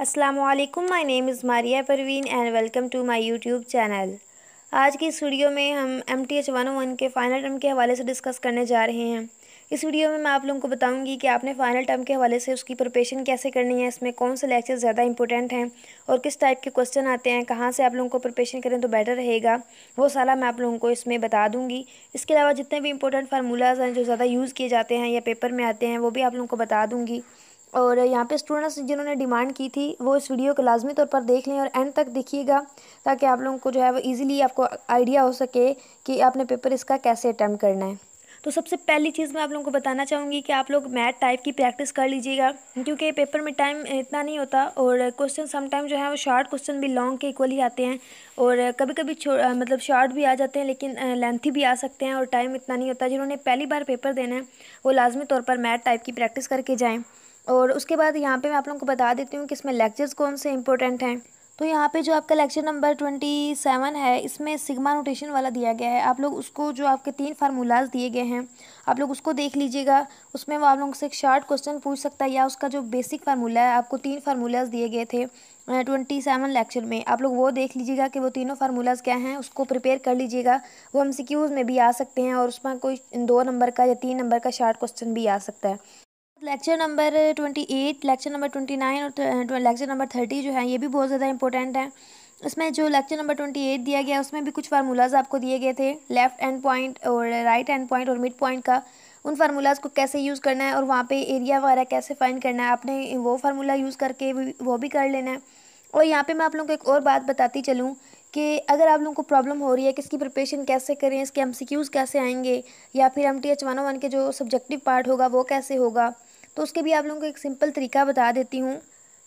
अस्सलामुअलैकुम, my name is Maria Parveen and welcome to my YouTube channel. आज की इस वीडियो में हम MTH 101 के फ़ाइनल टर्म के हवाले से डिस्कस करने जा रहे हैं। इस वीडियो में मैं आप लोगों को बताऊंगी कि आपने फ़ाइनल टर्म के हवाले से उसकी प्रिपरेशन कैसे करनी है, इसमें कौन से लेक्चर ज़्यादा इंपॉर्टेंट हैं और किस टाइप के क्वेश्चन आते हैं, कहाँ से आप लोगों को प्रिपरेशन करें तो बेटर रहेगा, वो सारा मैं आप लोगों को इसमें बता दूँगी। इसके अलावा जितने भी इंपॉर्टेंट फार्मूलाज हैं जो ज़्यादा यूज़ किए जाते हैं या पेपर में आते हैं वो भी आप लोगों को बता दूँगी। और यहाँ पे स्टूडेंट्स जिन्होंने डिमांड की थी वो इस वीडियो को लाजमी तौर पर देख लें और एंड तक देखिएगा, ताकि आप लोगों को जो है वो ईज़िली आपको आइडिया हो सके कि आपने पेपर इसका कैसे अटैम्प्ट करना है। तो सबसे पहली चीज़ मैं आप लोगों को बताना चाहूँगी कि आप लोग मैथ टाइप की प्रैक्टिस कर लीजिएगा, क्योंकि पेपर में टाइम इतना नहीं होता और क्वेश्चन समटाइम जो है वो शॉर्ट क्वेश्चन भी लॉन्ग के इक्वल ही आते हैं और कभी कभी मतलब शॉर्ट भी आ जाते हैं लेकिन लेंथी भी आ सकते हैं और टाइम इतना नहीं होता। जिन्होंने पहली बार पेपर देना है वो लाजमी तौर पर मैथ टाइप की प्रैक्टिस करके जाएँ। और उसके बाद यहाँ पे मैं आप लोगों को बता देती हूँ कि इसमें लेक्चर्स कौन से इंपॉर्टेंट हैं। तो यहाँ पे जो आपका लेक्चर नंबर 27 है, इसमें सिग्मा नोटेशन वाला दिया गया है। आप लोग उसको जो आपके 3 फार्मूलाज दिए गए हैं आप लोग उसको देख लीजिएगा। उसमें वो आप लोगों से एक शॉर्ट क्वेश्चन पूछ सकता है या उसका जो बेसिक फार्मूला है, आपको 3 फार्मूलाज दिए गए थे 27 लेक्चर में, आप लोग वो देख लीजिएगा कि वो तीनों फार्मूलाज क्या हैं, उसको प्रिपेयर कर लीजिएगा। वो MCQs में भी आ सकते हैं और उसमें कोई 2 नंबर का या 3 नंबर का शॉर्ट क्वेश्चन भी आ सकता है। लेक्चर नंबर 28, लेक्चर नंबर 29 और लेक्चर नंबर 30 जो है ये भी बहुत ज़्यादा इंपॉर्टेंट है। इसमें जो लेक्चर नंबर 28 दिया गया उसमें भी कुछ फार्मूलाज आपको दिए गए थे, लेफ़्ट एंड पॉइंट और राइट एंड पॉइंट और मिड पॉइंट का। उन फार्मूलाज को कैसे यूज़ करना है और वहाँ पे एरिया वगैरह कैसे फाइंड करना है, आपने वो फार्मूला यूज़ करके वो भी कर लेना है। और यहाँ पे मैं आप लोगों को एक और बात बताती चलूँ कि अगर आप लोगों को प्रॉब्लम हो रही है कि इसकी प्रिपरेशन कैसे करें, इसके MCQs कैसे आएंगे या फिर MTH 101 के जो सब्जेक्टिव पार्ट होगा वो कैसे होगा, तो उसके भी आप लोगों को एक सिंपल तरीका बता देती हूँ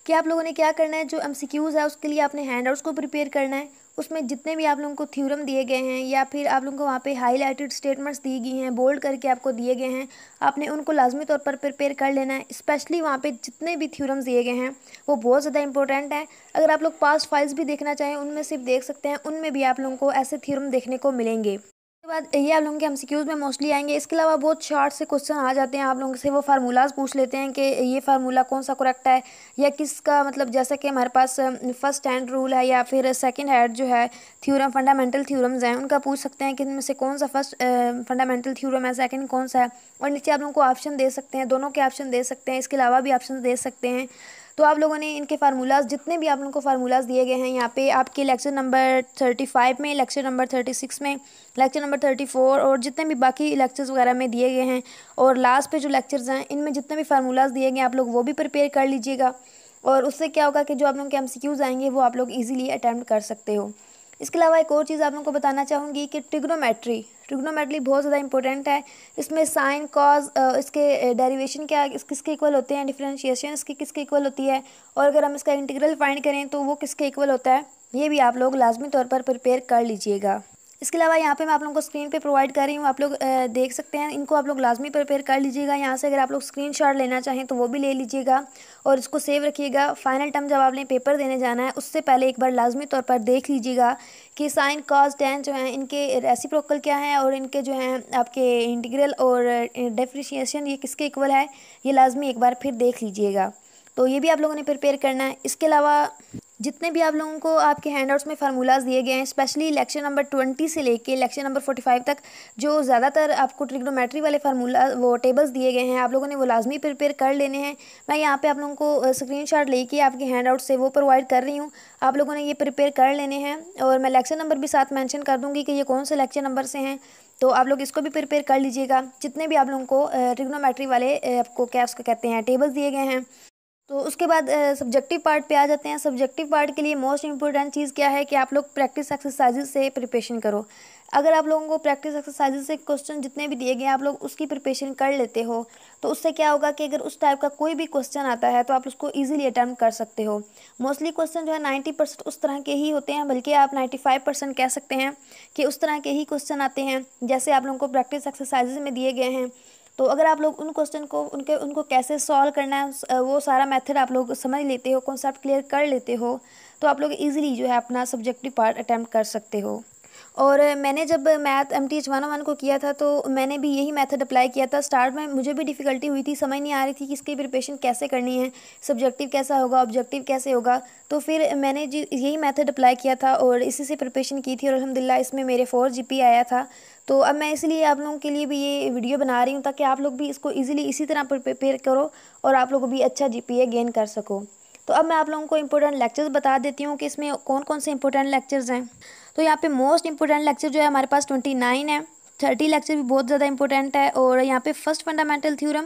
कि आप लोगों ने क्या करना है। जो MCQs है उसके लिए आपने हैंडआउट्स को प्रिपेयर करना है। उसमें जितने भी आप लोगों को थ्योरम दिए गए हैं या फिर आप लोगों को वहाँ पे हाईलाइटेड स्टेटमेंट्स दी गई हैं, बोल्ड करके आपको दिए गए हैं, आपने उनको लाजमी तौर पर प्रिपेयर कर लेना है। स्पेशली वहाँ पे जितने भी थ्योरम्स दिए गए हैं वो बहुत ज़्यादा इंपॉर्टेंट हैं। अगर आप लोग पास्ट फाइल्स भी देखना चाहें उनमें सिर्फ देख सकते हैं, उनमें भी आप लोगों को ऐसे थ्योरम देखने को मिलेंगे। उसके बाद ये आप लोगों के MCQs में मोस्टली आएंगे। इसके अलावा बहुत शॉर्ट से क्वेश्चन आ जाते हैं, आप लोगों से वो फार्मूलाज पूछ लेते हैं कि ये फार्मूला कौन सा करेक्ट है या किसका, मतलब जैसे कि हमारे पास फर्स्ट हैंड रूल है या फिर सेकंड हैंड जो है थ्योरम, फंडामेंटल थ्योरम्स हैं, उनका पूछ सकते हैं कि इनमें से कौन सा फर्स्ट फंडामेंटल थ्योरम है, सेकंड कौन सा है। और नीचे आप लोगों को ऑप्शन दे सकते हैं, दोनों के ऑप्शन दे सकते हैं, इसके अलावा भी ऑप्शन दे सकते हैं। तो आप लोगों ने इनके फार्मूलाज, जितने भी आप लोगों को फार्मूलाज दिए गए हैं यहाँ पे आपके लेक्चर नंबर 35 में, लेक्चर नंबर 36 में, लेक्चर नंबर 34 और जितने भी बाकी लेक्चर्स वगैरह में दिए गए हैं और लास्ट पे जो लेक्चर्स हैं इनमें जितने भी फार्मूलाज दिए गए हैं आप लोग वो भी प्रिपेयर कर लीजिएगा। और उससे क्या होगा कि जो आप लोगों के MCQs आएंगे वो आप लोग ईजिली अटैम्प्ट कर सकते हो। इसके अलावा एक और चीज़ आप लोगों को बताना चाहूँगी कि ट्रिग्नोमेट्री बहुत ज़्यादा इंपॉर्टेंट है। इसमें साइन, कॉज, इसके डेरिवेशन क्या किसके इक्वल होते हैं, डिफरेंशिएशन इसकी किसके इक्वल होती है और अगर हम इसका इंटीग्रल फाइंड करें तो वो किसके इक्वल होता है, ये भी आप लोग लाजमी तौर पर प्रिपेयर कर लीजिएगा। इसके अलावा यहाँ पे मैं आप लोगों को स्क्रीन पे प्रोवाइड कर रही हूँ, आप लोग देख सकते हैं, इनको आप लोग लाजमी प्रिपेयर कर लीजिएगा। यहाँ से अगर आप लोग स्क्रीनशॉट लेना चाहें तो वो भी ले लीजिएगा और इसको सेव रखिएगा। फाइनल टर्म जब आपने पेपर देने जाना है उससे पहले एक बार लाजमी तौर पर देख लीजिएगा कि साइन, कॉज, टैन जो हैं इनके रेसिप्रोकल क्या हैं और इनके जो हैं आपके इंटीग्रल और डिफरेंशिएशन ये किसके इक्वल है, ये लाजमी एक बार फिर देख लीजिएगा। तो ये भी आप लोगों ने प्रिपेयर करना है। इसके अलावा जितने भी आप लोगों को आपके हैंडआउट्स में फार्मूलाज दिए गए हैं, स्पेशली लेक्चर नंबर 20 से लेके लेक्चर नंबर 45 तक जो ज़्यादातर आपको ट्रिग्नोमेट्री वाले फार्मूला वो टेबल्स दिए गए हैं आप लोगों ने वो लाजमी प्रिपेयर कर लेने हैं। मैं यहाँ पे आप लोगों को स्क्रीनशॉट लेके आपके हैंडआउट से वो प्रोवाइड कर रही हूँ, आप लोगों ने ये प्रिपेयर कर लेने हैं। और मैं लेक्चर नंबर भी साथ मैंशन कर दूँगी कि ये कौन से लेक्चर नंबर से हैं, तो आप लोग इसको भी प्रिपेयर कर लीजिएगा। जितने भी आप लोगों को ट्रिग्नोमेट्री वाले आपको क्या उसको कहते हैं टेबल्स दिए गए हैं। तो उसके बाद सब्जेक्टिव पार्ट पे आ जाते हैं। सब्जेक्टिव पार्ट के लिए मोस्ट इंपॉर्टेंट चीज़ क्या है कि आप लोग प्रैक्टिस एक्सरसाइजेज से प्रिपरेशन करो। अगर आप लोगों को प्रैक्टिस एक्सरसाइजेज से क्वेश्चन जितने भी दिए गए आप लोग उसकी प्रिपरेशन कर लेते हो तो उससे क्या होगा कि अगर उस टाइप का कोई भी क्वेश्चन आता है तो आप उसको ईजिली अटैम्प्ट कर सकते हो। मोस्टली क्वेश्चन जो है 90% उस तरह के ही होते हैं, बल्कि आप 95% कह सकते हैं कि उस तरह के ही क्वेश्चन आते हैं जैसे आप लोगों को प्रैक्टिस एक्सरसाइजेज में दिए गए हैं। तो अगर आप लोग उन क्वेश्चन को उनको कैसे सॉल्व करना है वो सारा मेथड आप लोग समझ लेते हो, कॉन्सेप्ट क्लियर कर लेते हो, तो आप लोग इजीली जो है अपना सब्जेक्टिव पार्ट अटैम्प्ट कर सकते हो। और मैंने जब मैथ MTH 101 को किया था तो मैंने भी यही मेथड अप्लाई किया था। स्टार्ट में मुझे भी डिफ़िकल्टी हुई थी, समझ नहीं आ रही थी कि इसकी प्रिपरेशन कैसे करनी है, सब्जेक्टिव कैसा होगा, ऑब्जेक्टिव कैसे होगा। तो फिर मैंने यही मेथड अप्लाई किया था और इसी से प्रिपरेशन की थी और अल्हम्दुलिल्लाह इसमें मेरे 4 GPA आया था। तो अब मैं इसलिए आप लोगों के लिए भी ये वीडियो बना रही हूँ ताकि आप लोग भी इसको ईज़िली इसी तरह प्रिपेयर करो और आप लोग भी अच्छा GPA गेन कर सको। तो अब मैं आप लोगों को इंपॉर्टेंट लेक्चर्स बता देती हूँ कि इसमें कौन कौन से इंपॉर्टेंट लेक्चर्स हैं। तो यहाँ पे मोस्ट इंपॉर्टेंट लेक्चर जो है हमारे पास 29 है, 30 लेक्चर भी बहुत ज़्यादा इंपॉर्टेंट है। और यहाँ पे फर्स्ट फंडामेंटल थ्योरम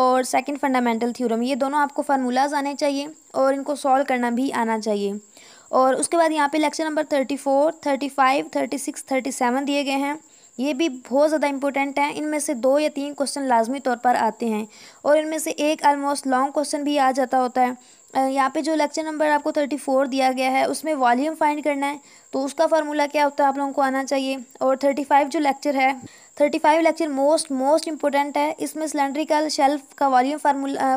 और सेकंड फंडामेंटल थ्योरम, ये दोनों आपको फार्मूलाज आने चाहिए और इनको सॉल्व करना भी आना चाहिए। और उसके बाद यहाँ पे लेक्चर नंबर 34, 35, 36, 37 दिए गए हैं। ये भी बहुत ज़्यादा इंपॉर्टेंट हैं। इनमें से 2 या 3 क्वेश्चन लाजमी तौर पर आते हैं और इनमें से एक आलमोस्ट लॉन्ग क्वेश्चन भी आ जाता होता है। यहाँ पे जो लेक्चर नंबर आपको 34 दिया गया है उसमें वॉल्यूम फाइंड करना है, तो उसका फार्मूला क्या होता है आप लोगों को आना चाहिए। और 35 जो लेक्चर है, 35 लेक्चर मोस्ट इंपॉर्टेंट है। इसमें सिलेंड्रिकल शेल्फ का वॉल्यूम फार्मूला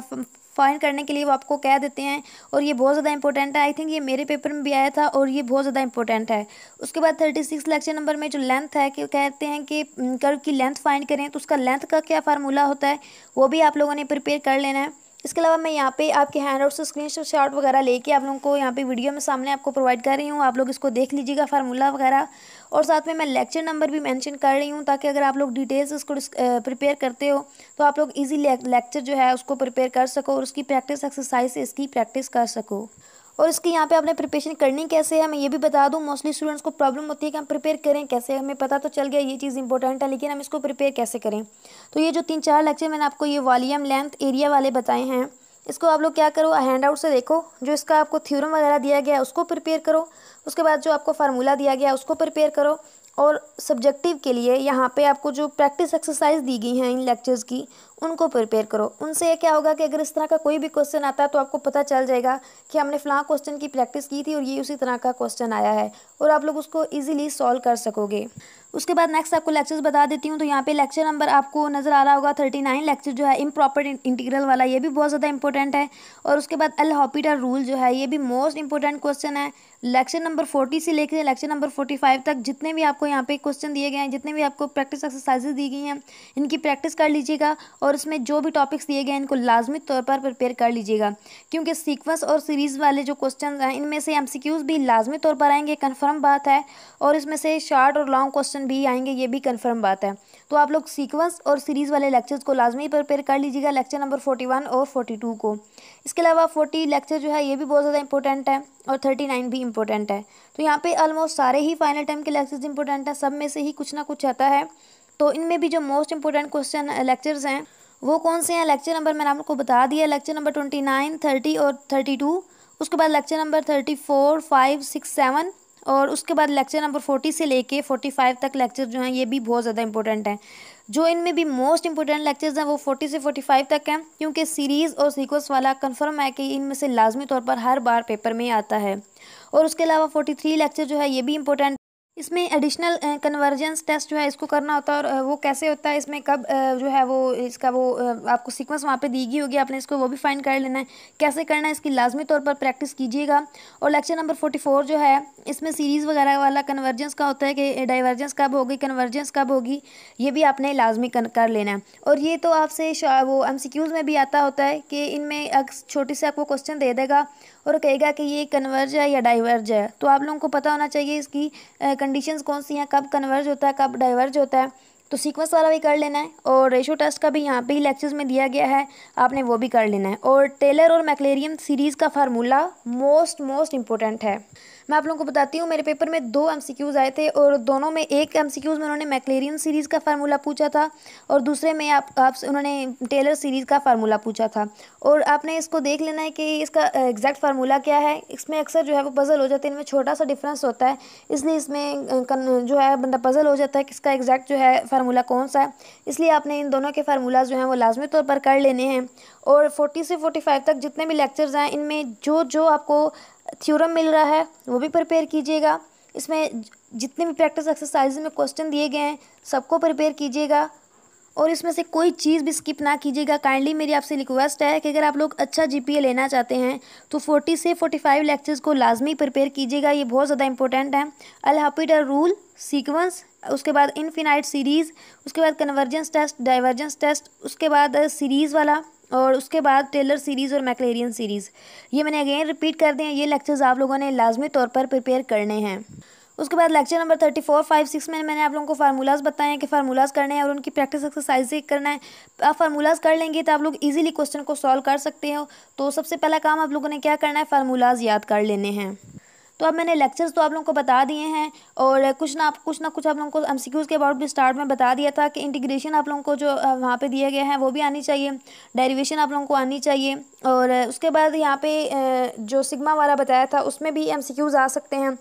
फाइंड करने के लिए वो आपको कह देते हैं और ये बहुत ज़्यादा इंपॉर्टेंट है। आई थिंक ये मेरे पेपर में भी आया था और ये बहुत ज़्यादा इंपॉर्टेंट है। उसके बाद 36 लेक्चर नंबर में जो लेंथ है कि कहते हैं कि कर्व की लेंथ फाइंड करें, तो उसका लेंथ का क्या फार्मूला होता है वो भी आप लोगों ने प्रिपेयर कर लेना है। इसके अलावा मैं यहाँ पे आपके हैंडआउट से स्क्रीनशॉट वगैरह लेके आप लोगों को यहाँ पे वीडियो में सामने आपको प्रोवाइड कर रही हूँ, आप लोग इसको देख लीजिएगा फार्मूला वगैरह। और साथ में मैं लेक्चर नंबर भी मेंशन कर रही हूँ ताकि अगर आप लोग डिटेल्स उसको प्रिपेयर करते हो तो आप लोग ईजी लेक्चर जो है उसको प्रिपेयर कर सको और उसकी प्रैक्टिस एक्सरसाइज से इसकी प्रैक्टिस कर सको। और इसकी यहाँ पे आपने प्रिपरेशन करनी कैसे है मैं ये भी बता दूँ। मोस्टली स्टूडेंट्स को प्रॉब्लम होती है कि हम प्रिपेयर करें कैसे, हमें पता तो चल गया ये चीज़ इंपॉर्टेंट है लेकिन हम इसको प्रिपेयर कैसे करें। तो ये जो 3-4 लेक्चर मैंने आपको ये वॉल्यूम लेंथ एरिया वाले बताए हैं, इसको आप लोग क्या करो हैंड आउट से देखो, जो इसका आपको थ्योरम वगैरह दिया गया है उसको प्रिपेयर करो, उसके बाद जो आपको फार्मूला दिया गया है उसको प्रिपेयर करो। और सब्जेक्टिव के लिए यहाँ पे आपको जो प्रैक्टिस एक्सरसाइज दी गई हैं इन लेक्चर्स की उनको प्रिपेयर करो। उनसे ये क्या होगा कि अगर इस तरह का कोई भी क्वेश्चन आता है तो आपको पता चल जाएगा कि हमने फलां क्वेश्चन की प्रैक्टिस की थी और ये उसी तरह का क्वेश्चन आया है और आप लोग उसको ईजिली सॉल्व कर सकोगे। उसके बाद नेक्स्ट आपको लेक्चर्स बता देती हूँ। तो यहाँ पे लेक्चर नंबर आपको नज़र आ रहा होगा 39 लेक्चर जो है इम्प्रॉपर इंटीग्रल वाला, ये भी बहुत ज़्यादा इंपॉर्टेंट है। और उसके बाद एल हॉपिटल रूल जो है ये भी मोस्ट इंपॉर्टेंट क्वेश्चन है। लेक्चर नंबर 40 से लेकर लेक्चर नंबर 45 तक जितने भी आपको यहाँ पे क्वेश्चन दिए गए हैं, जितने भी आपको प्रैक्टिस एक्सरसाइजेज दी गई हैं, इनकी प्रैक्टिस कर लीजिएगा और इसमें जो भी टॉपिक्स दिए गए हैं इनको लाजमी तौर पर प्रिपेयर कर लीजिएगा क्योंकि सीक्वेंस और सीरीज़ वाले जो क्वेश्चन हैं इनमें से MCQs भी लाजमी तौर पर आएंगे, कन्फर्म बात है। और इसमें से शॉर्ट और लॉन्ग क्वेश्चन भी आएंगे, ये भी कन्फर्म बात है। तो आप लोग सीक्वेंस और सीरीज़ वाले लेक्चर्स को लाजमी प्रिपेयर कर लीजिएगा, लेक्चर नंबर 41 और 42 को। इसके अलावा 40 लेक्चर जो है ये भी बहुत ज़्यादा इंपॉर्टेंट है और 39 भी इंपॉर्टेंट है। तो यहाँ पे ऑलमोस्ट सारे ही फाइनल टाइम के लेक्चर्स इंपॉर्टेंट हैं, सब में से ही कुछ ना कुछ आता है। तो इनमें भी जो मोस्ट इंपॉर्टेंट क्वेश्चन लेक्चर्स हैं वो कौन से हैं, लेक्चर नंबर मैंने आपको बता दिया, लेक्चर नंबर 29, 30 और 32। उसके बाद लेक्चर नंबर 34, 5, 6, 7 और उसके बाद लेक्चर नंबर 40 से लेके 45 तक लेक्चर जो हैं ये भी बहुत ज़्यादा इंपॉर्टेंट हैं। जो इनमें भी मोस्ट इंपॉर्टेंट लेक्चर्स हैं वो 40 से 45 तक हैं क्योंकि सीरीज़ और सीक्वेंस वाला कंफर्म है कि इनमें से लाजमी तौर पर हर बार पेपर में आता है। और उसके अलावा 43 लेक्चर जो है ये भी इंपॉर्टेंट, इसमें एडिशनल कन्वर्जेंस टेस्ट जो है इसको करना होता है और वो कैसे होता है, इसमें कब जो है वो इसका वो आपको सीक्वेंस वहाँ पे दी गई होगी, आपने इसको वो भी फाइंड कर लेना है, कैसे करना है इसकी लाजमी तौर पर प्रैक्टिस कीजिएगा। और लेक्चर नंबर 44 जो है इसमें सीरीज़ वगैरह वाला कन्वर्जेंस का होता है कि डाइवर्जेंस कब होगी, कन्वर्जेंस कब होगी, ये भी आपने लाजमी कर लेना है। और ये तो आपसे वो MCQs में भी आता होता है कि इनमें छोटी से आपको क्वेश्चन दे देगा और कहेगा कि ये कन्वर्ज है या डाइवर्ज है, तो आप लोगों को पता होना चाहिए इसकी कंडीशंस कौन सी हैं, कब कन्वर्ज होता है कब डाइवर्ज होता है। तो सीक्वेंस वाला भी कर लेना है और रेशो टेस्ट का भी यहाँ पे ही लेक्चर्स में दिया गया है, आपने वो भी कर लेना है। और टेलर और मैकलेरियन सीरीज़ का फार्मूला मोस्ट इंपॉर्टेंट है। मैं आप लोगों को बताती हूँ, मेरे पेपर में 2 MCQs आए थे और दोनों में एक MCQs में उन्होंने मैकलेरियन सीरीज़ का फार्मूला पूछा था और दूसरे में आप उन्होंने टेलर सीरीज़ का फार्मूला पूछा था। और आपने इसको देख लेना है कि इसका एग्जैक्ट फार्मूला क्या है। इसमें अक्सर जो है वो पजल हो जाते हैं, इनमें छोटा सा डिफरेंस होता है इसलिए इसमें जो है बंदा पजल हो जाता है कि इसका एग्जैक्ट जो है फार्मूला कौन सा है, इसलिए आपने इन दोनों के फार्मूला जो हैं वो लाजमी तौर पर कर लेने हैं। और 40 से 45 तक जितने भी लेक्चर्स हैं इनमें जो जो आपको थ्योरम मिल रहा है वो भी प्रिपेयर कीजिएगा, इसमें जितने भी प्रैक्टिस एक्सरसाइज में क्वेश्चन दिए गए हैं सबको प्रिपेयर कीजिएगा। और इसमें से कोई चीज़ भी स्किप ना कीजिएगा। काइंडली मेरी आपसे रिक्वेस्ट है कि अगर आप लोग अच्छा जीपीए लेना चाहते हैं तो 40 से 45 लेक्चर्स को लाजमी प्रिपेयर कीजिएगा, ये बहुत ज़्यादा इंपॉर्टेंट है। अल-हॉपिटल रूल, सीक्वेंस, उसके बाद इनफिनाइट सीरीज़, उसके बाद कन्वर्जेंस टेस्ट, डाइवर्जेंस टेस्ट, उसके बाद सीरीज़ वाला, और उसके बाद टेलर सीरीज़ और मैक्लेरियन सीरीज़। ये मैंने अगेन रिपीट कर दिए, ये लेक्चर्स आप लोगों ने लाजमी तौर पर प्रिपेयर करने हैं। उसके बाद लेक्चर नंबर 34, 5, 6 में मैंने आप लोगों को फार्मूलाज बताए हैं कि फार्मूलाज करने हैं और उनकी प्रैक्टिस एक्सरसाइज से करना है। आप फार्मूलाज कर लेंगे तो आप लोग इजीली क्वेश्चन को सॉल्व कर सकते हो। तो सबसे पहला काम आप लोगों ने क्या करना है, फार्मूलाज याद कर लेने हैं। तो अब मैंने लेक्चर्स तो आप लोगों को बता दिए हैं और कुछ ना कुछ आप लोगों को एमसीक्यूज़ के अबाउट भी स्टार्ट में बता दिया था कि इंटीग्रेशन आप लोगों को जो वहाँ पे दिया गया है वो भी आनी चाहिए, डेरिवेशन आप लोगों को आनी चाहिए, और उसके बाद यहाँ पे जो सिग्मा वाला बताया था उसमें भी एमसीक्यूज़ आ सकते हैं।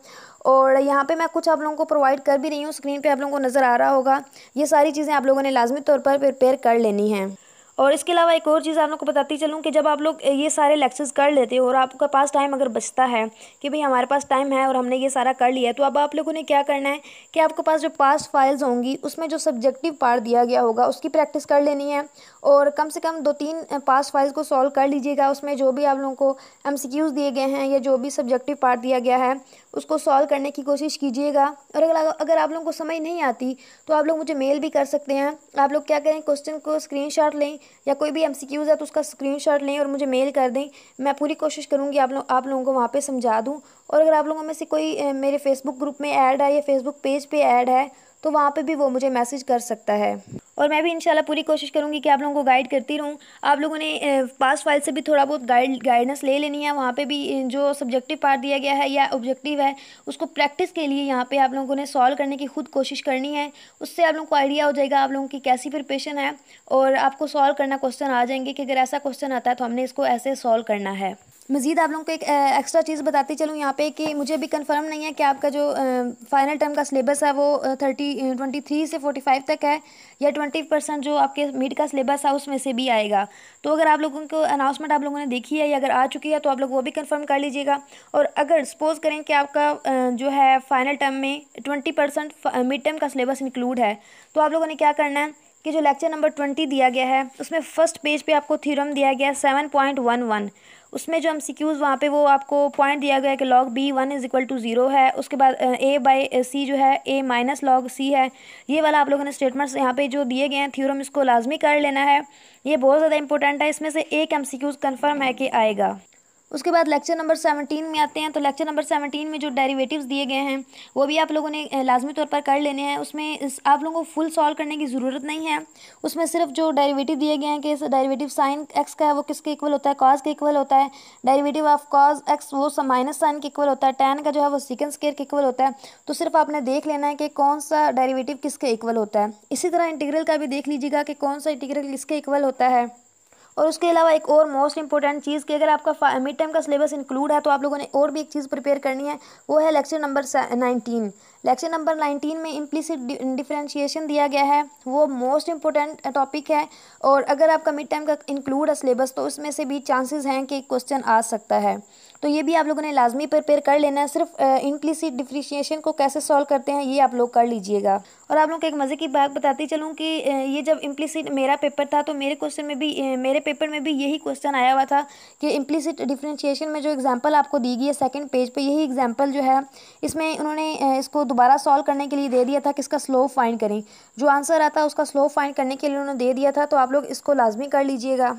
और यहाँ पे मैं कुछ आप लोगों को प्रोवाइड कर भी रही हूँ, स्क्रीन पर आप लोगों को नज़र आ रहा होगा। ये सारी चीज़ें आप लोगों ने लाजमी तौर पर प्रिपेयर कर लेनी है। और इसके अलावा एक और चीज़ आप लोग को बताती चलूँ कि जब आप लोग ये सारे लेक्चर्स कर लेते हो और आपके पास टाइम अगर बचता है कि भाई हमारे पास टाइम है और हमने ये सारा कर लिया है, तो अब आप लोगों ने क्या करना है कि आपके पास जो पास्ट फाइल्स होंगी उसमें जो सब्जेक्टिव पार्ट दिया गया होगा उसकी प्रैक्टिस कर लेनी है। और कम से कम 2-3 पास्ट फाइल्स को सॉल्व कर लीजिएगा, उसमें जो भी आप लोगों को एमसीक्यूज़ दिए गए हैं या जो भी सब्जेक्टिव पार्ट दिया गया है उसको सॉल्व करने की कोशिश कीजिएगा। और अगर आप लोगों को समझ नहीं आती तो आप लोग मुझे मेल भी कर सकते हैं। आप लोग क्या करें, क्वेश्चन को स्क्रीनशॉट लें या कोई भी एमसीक्यूज़ है तो उसका स्क्रीनशॉट लें और मुझे मेल कर दें। मैं पूरी कोशिश करूँगी आप लोगों को वहाँ पे समझा दूँ। और अगर आप लोगों में से कोई मेरे फेसबुक ग्रुप में ऐड है या फेसबुक पेज पे ऐड है तो वहाँ पे भी वो मुझे मैसेज कर सकता है। और मैं भी इंशाल्लाह पूरी कोशिश करूँगी कि आप लोगों को गाइड करती रहूँ। आप लोगों ने पास्ट फाइल से भी थोड़ा बहुत गाइडेंस ले लेनी है। वहाँ पे भी जो सब्जेक्टिव पार्ट दिया गया है या ऑब्जेक्टिव है उसको प्रैक्टिस के लिए यहाँ पे आप लोगों ने सॉल्व करने की खुद कोशिश करनी है। उससे आप लोगों को आइडिया हो जाएगा आप लोगों की कैसी प्रिपरेशन है और आपको सॉल्व करना क्वेश्चन आ जाएंगे कि अगर ऐसा क्वेश्चन आता है तो हमने इसको ऐसे सॉल्व करना है। मज़ीद आप लोगों को एक एक्स्ट्रा चीज़ बताती चलूँ यहाँ पे कि मुझे अभी कंफर्म नहीं है कि आपका जो फाइनल टर्म का सिलेबस है वो 23 से 45 तक है या 20% जो आपके मिड का सिलेबस है उसमें से भी आएगा। तो अगर आप लोगों को अनाउंसमेंट आप लोगों ने देखी है या अगर आ चुकी है तो आप लोग वो भी कंफर्म कर लीजिएगा। और अगर सपोज़ करें कि आपका जो है फाइनल टर्म में 20% मिड टर्म का सिलेबस इंक्लूड है तो आप लोगों ने क्या करना है कि जो लेक्चर नंबर 20 दिया गया है उसमें फर्स्ट पेज पे आपको थ्योरम दिया गया 7.11, उसमें जो एमसीक्यूज़ वहाँ पे वो आपको पॉइंट दिया गया है कि log B1 = 0 है, उसके बाद A/C जो है A - log C है। ये वाला आप लोगों ने स्टेटमेंट्स यहाँ पे जो दिए गए हैं थ्योरम इसको लाजमी कर लेना है, ये बहुत ज़्यादा इंपॉर्टेंट है। इसमें से एक एमसीक्यूज़ कंफर्म है कि आएगा। उसके बाद लेक्चर नंबर 17 में आते हैं। तो लेक्चर नंबर 17 में जो डेरिवेटिव्स दिए गए हैं वो भी आप लोगों ने लाजमी तौर पर कर लेने हैं। उसमें आप लोगों को फुल सॉल्व करने की ज़रूरत नहीं है, उसमें सिर्फ जो डेरिवेटिव दिए गए हैं कि इस डेरिवेटिव साइन एक्स का है वो किसके इक्वल होता है, कॉस के इक्वल होता है, डेरिवेटिव ऑफ कॉस एक्स वो माइनस साइन के इक्वल होता है, टैन का जो है वो सेकंड स्क्वायर के इक्वल होता है। तो सिर्फ आपने देख लेना है कि कौन सा डेरिवेटिव किसके इक्वल होता है। इसी तरह इंटीग्रल का भी देख लीजिएगा कि कौन सा इंटीग्रल किसके इक्वल होता है। और उसके अलावा एक और मोस्ट इंपॉर्टेंट चीज़ कि अगर आपका मिड टर्म का सिलेबस इंक्लूड है तो आप लोगों ने और भी एक चीज़ प्रिपेयर करनी है, वो है लेक्चर नंबर 19। लेक्चर नंबर 19 में इम्प्लिसिट डिफरेंशिएशन दिया गया है, वो मोस्ट इंपॉर्टेंट टॉपिक है। और अगर आपका मिड टर्म का इंक्लूड है सिलेबस तो उसमें से भी चांसेस हैं कि क्वेश्चन आ सकता है, तो ये भी आप लोगों ने लाजमी प्रिपेयर कर लेना है। सिर्फ इम्प्लिसिट डिफरेंशिएशन को कैसे सॉल्व करते हैं ये आप लोग कर लीजिएगा। और आप लोगों को एक मज़े की बात बताती चलूँ कि ये जब इम्प्लिसिट मेरा पेपर था तो मेरे पेपर में भी यही क्वेश्चन आया हुआ था कि इम्प्लिसिट डिफरेंशिएशन में जो एग्जांपल आपको दी गई है सेकंड पेज पे, यही एग्जांपल जो है इसमें उन्होंने इसको दोबारा सॉल्व करने के लिए दे दिया था कि इसका स्लोप फाइंड करें। जो आंसर आता है उसका स्लोप फाइंड करने के लिए उन्होंने दे दिया था, तो आप लोग इसको लाजमी कर लीजिएगा।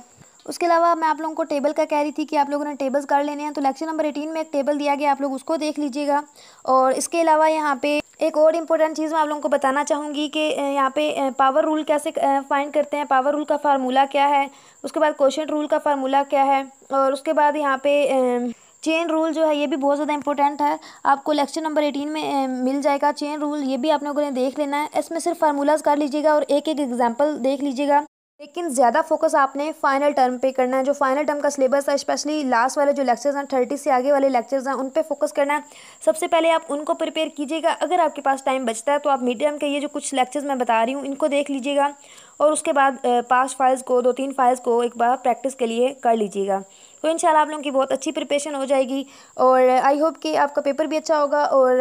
उसके अलावा मैं आप लोगों को टेबल का कह रही थी कि आप लोगों ने टेबल्स कर लेने हैं। तो लेक्चर नंबर 18 में एक टेबल दिया गया, आप लोग उसको देख लीजिएगा। और इसके अलावा यहाँ पे एक और इम्पोर्टेंट चीज़ मैं आप लोगों को बताना चाहूँगी कि यहाँ पे पावर रूल कैसे फाइंड करते हैं, पावर रूल का फार्मूला क्या है, उसके बाद कोशेंट रूल का फार्मूला क्या है, और उसके बाद यहाँ पे चेन रूल जो है ये भी बहुत ज़्यादा इंपॉर्टेंट है, आपको लेक्चर नंबर 18 में मिल जाएगा। चेन रूल ये भी आप लोगों ने देख लेना है। इसमें सिर्फ फार्मूलाज कर लीजिएगा और एक एक एग्जाम्पल देख लीजिएगा, लेकिन ज़्यादा फोकस आपने फाइनल टर्म पे करना है। जो फाइनल टर्म का सिलेबस है स्पेशली लास्ट वाले जो लेक्चर्स हैं, 30 से आगे वाले लेक्चर्स हैं, उन पे फोकस करना है। सबसे पहले आप उनको प्रिपेयर कीजिएगा। अगर आपके पास टाइम बचता है तो आप मिड टर्म के ये जो कुछ लेक्चर्स मैं बता रही हूँ इनको देख लीजिएगा और उसके बाद पास्ट फाइल्स को 2-3 फाइल्स को एक बार प्रैक्टिस के लिए कर लीजिएगा। तो इंशाल्लाह आप लोगों की बहुत अच्छी प्रिपरेशन हो जाएगी और आई होप कि आपका पेपर भी अच्छा होगा। और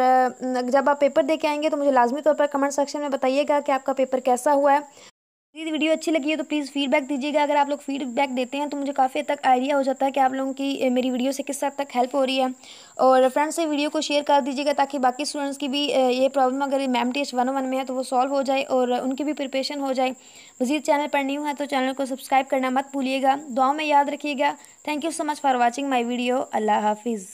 जब आप पेपर दे के आएंगे तो मुझे लाजमी तौर पर कमेंट सेक्शन में बताइएगा कि आपका पेपर कैसा हुआ है। यदि वीडियो अच्छी लगी है तो प्लीज़ फीडबैक दीजिएगा। अगर आप लोग फीडबैक देते हैं तो मुझे काफ़ी हद तक आइडिया हो जाता है कि आप लोगों की मेरी वीडियो से किस हद तक हेल्प हो रही है। और फ्रेंड्स से वीडियो को शेयर कर दीजिएगा ताकि बाकी स्टूडेंट्स की भी ये प्रॉब्लम अगर MTH 101 में है तो वो सॉल्व हो जाए और उनकी भी प्रिपरेशन हो जाए। मज़ीद चैनल पर न्यू है तो चैनल को सब्सक्राइब करना मत भूलिएगा। दुआ में याद रखिएगा। Thank you so much for watching my video. अल्लाह हाफिज़।